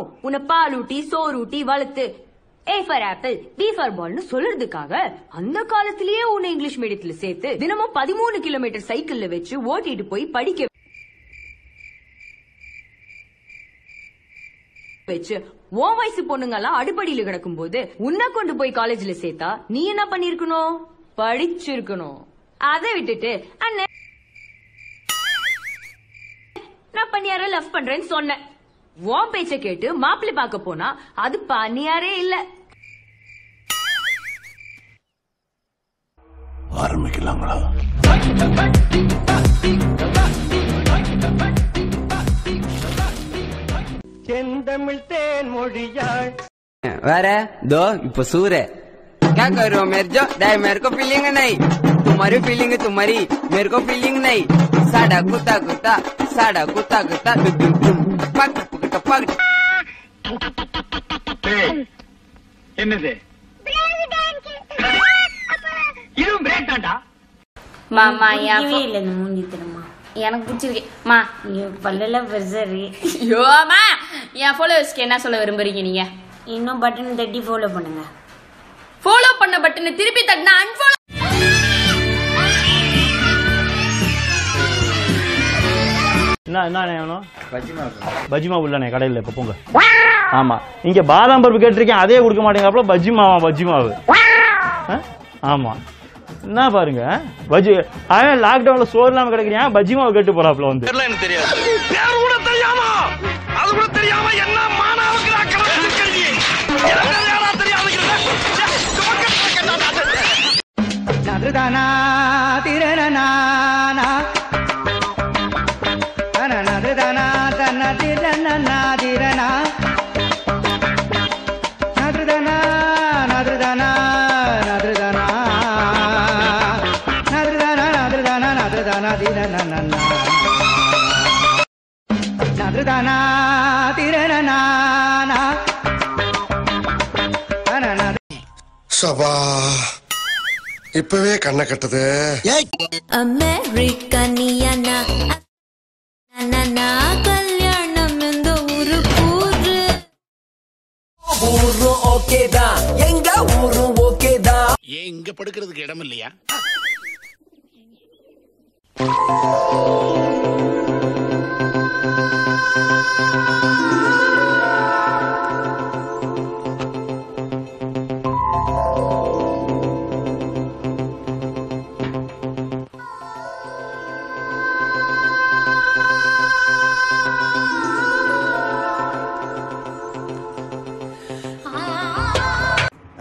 उन्ने पालूटी सोरूटी वलुत्तु A for apple, B for ball नु सोल्लरदुक्कागा अंद कालत्तिलेயே उन्ने इंग्लिश मीडियत्तुல சேர்த்து தினமும் 13 கிலோமீட்டர் சைக்கிள்ல வெச்சு ஓட்டிட்டு போய் படிக்க வெச்சு ஓ வயசு பொண்ணுங்கலாம் அடிபடியில கிடக்கும்போது உன்னை கொண்டு போய் காலேஜ்ல சேர்த்தா நீ என்ன பண்ணிருக்கணும் படிச்சிருக்கணும் அதை விட்டுட்டு அண்ணே நான் பண்ணியார லவ் பண்றேன்னு சொன்னே वाम पेचे केट मापले पाक पोना आदु पानियारे इल्ल आरम्बिक्कलांगला செந்தமிழ் தேன் மொழியாய் வேற दो இப்போ சூரே क्या करो मेरे जो डाय मेरे को फीलिंग नहीं तुम्हारी फीलिंग है तुम्हारी मेरे को फीलिंग नहीं साड़ा कुत्ता कुत्ता दुम दुम पक இன்னும் பட்டன் தட்டி ஃபாலோ பண்ணுங்க ஃபாலோ பண்ண பட்டனை திருப்பி தட்டினா அன்ஃபாலோ பஜ்ஜிமா உள்ளனே கடையில இப்ப போங்க ஆமா இங்க பாதாம் பருப்பு கேட்டிருக்கேன் அதே கொடுக்க மாட்டீங்க அப்பள பஜ்ஜிமாவா பஜ்ஜிமாவு ஆமா என்ன பாருங்க பஜ்ஜி அவன் லாக் டவுன்ல சோறு இல்லாம கிடக்குறியா பஜ்ஜிமாவு கேட்டு போறாப்ல வந்து தெரியல எனக்கு தெரியாது பேர் கூட தெரியாமா அது கூட தெரியாமா என்ன மானாவுக்கு அக்கற வச்சிருக்கீங்க எனக்கு யாரா தெரியாதுங்க நதரதானா திரனா சபா இப்பவே கண்ண கட்டது அமெரிக்கனியானா அனனா கல்யாணம் இந்த ஊரு பூரு ஊரு ஓகேடா எங்க ஊரு ஓகேடா எங்க படுக்கிறதுக்கு இடம் இல்லையா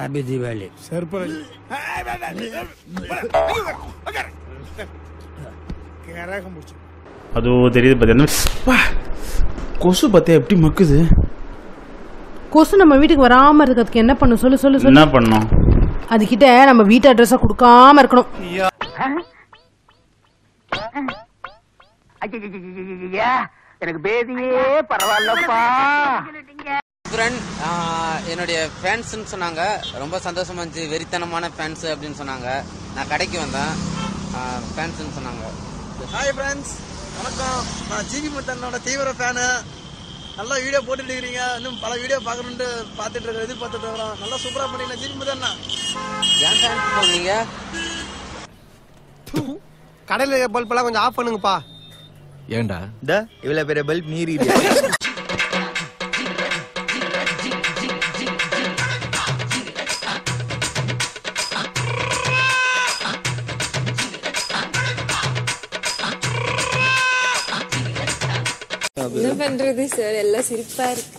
अभी दिवाली सर पर अदो तेरी बदन वाह कोसु बते एप्टी मक्कुदे कोसु நம்ம வீட்டுக்கு வராம இருக்கிறதுக்கு என்ன பண்ணு சொல்லு சொல்லு என்ன பண்ணனும் அதுகிட்ட நம்ம வீட் அட்ரஸ் கொடுக்காம இருக்கணும் ஐயா எனக்கு பேதியே பரவாயில்லப்பா फ्रेंड என்னோட ஃபேன்ஸ் னு சொன்னாங்க ரொம்ப சந்தோஷமா இருந்துச்சு வெரித்தனமான ஃபேன்ஸ் அப்படினு சொன்னாங்க நான் கடைக்கு வந்தேன் ஃபேன்ஸ் னு சொன்னாங்க ஹாய் फ्रेंड्स வணக்கம் நான் ஜிபி முத்தனோட தீவிர ஃபேன் நல்ல வீடியோ போட்டுட்டு இருக்கீங்க இன்னும் பல வீடியோ பார்க்கணும்னு பார்த்துட்டு இருக்கேன் எது பார்த்துட்டு இருக்கேன் நல்ல சூப்பரா பண்ணீங்க ஜிபி முத்தனா ஏன் ஃபேன்ஸ் பண்ணீங்க கடையில பல்பலாம் கொஞ்சம் ஆஃப் பண்ணுங்கப்பா ஏன்டா டே இவ்வளவு பெரிய பல்ப் நீரியா என்ன பண்றது சார் எல்லாம் சிரிப்பா இருக்கு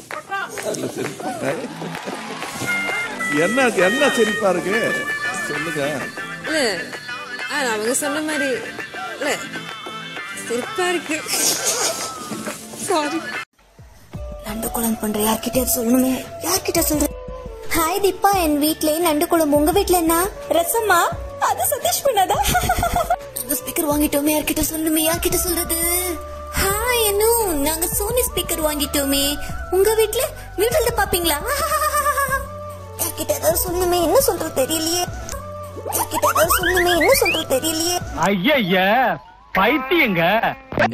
என்ன என்ன சிரிப்பா இருக்கு சொல்லுங்க அவங்க சொன்ன மாதிரி இல்ல சிரிப்பா இருக்கு சாரி நண்டு குளம் பண்ற யார்கிட்ட சொல்லணுமே யார்கிட்ட சொல்ற ஹாய் தீபா என் வீட்ல நண்டு குளம் உங்க வீட்ல என்ன ரசமா அது சதீஷ் பண்ணாதா இந்த ஸ்பீக்கர் வாங்கிட்டோமே யார்கிட்ட சொல்லணுமே யார்கிட்ட சொல்றது हाय एनु நாங்க சோனி ஸ்பீக்கர் வாங்கிட்டோமே உங்க வீட்ல வீட்ல பாப்பீங்களா கிட்டதோ சொல்லுமே என்ன சொல்ற தெரியலையே கிட்டதோ சொல்லுமே என்ன சொல்ற தெரியலையே ஐயய்ய பைத்தியங்க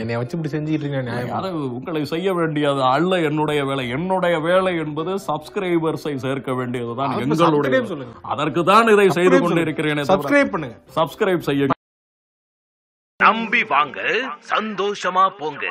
என்னை வச்சு இப்படி செஞ்சிட்டீங்க நியாயமா? யார உங்களுக்கு செய்ய வேண்டியது அல்ல என்னுடைய வேலை. என்னுடைய வேலை என்பது சப்ஸ்கிரைபர்ஸை சேர்க்க வேண்டியதுதான் எங்களுடைய. அதற்கு தான் இதை செய்து கொண்டிருக்கிறேனே. சப்ஸ்கிரைப் பண்ணுங்க. சப்ஸ்கிரைப் செய்ய நம்பி வாங்க, சந்தோஷமா போங்க.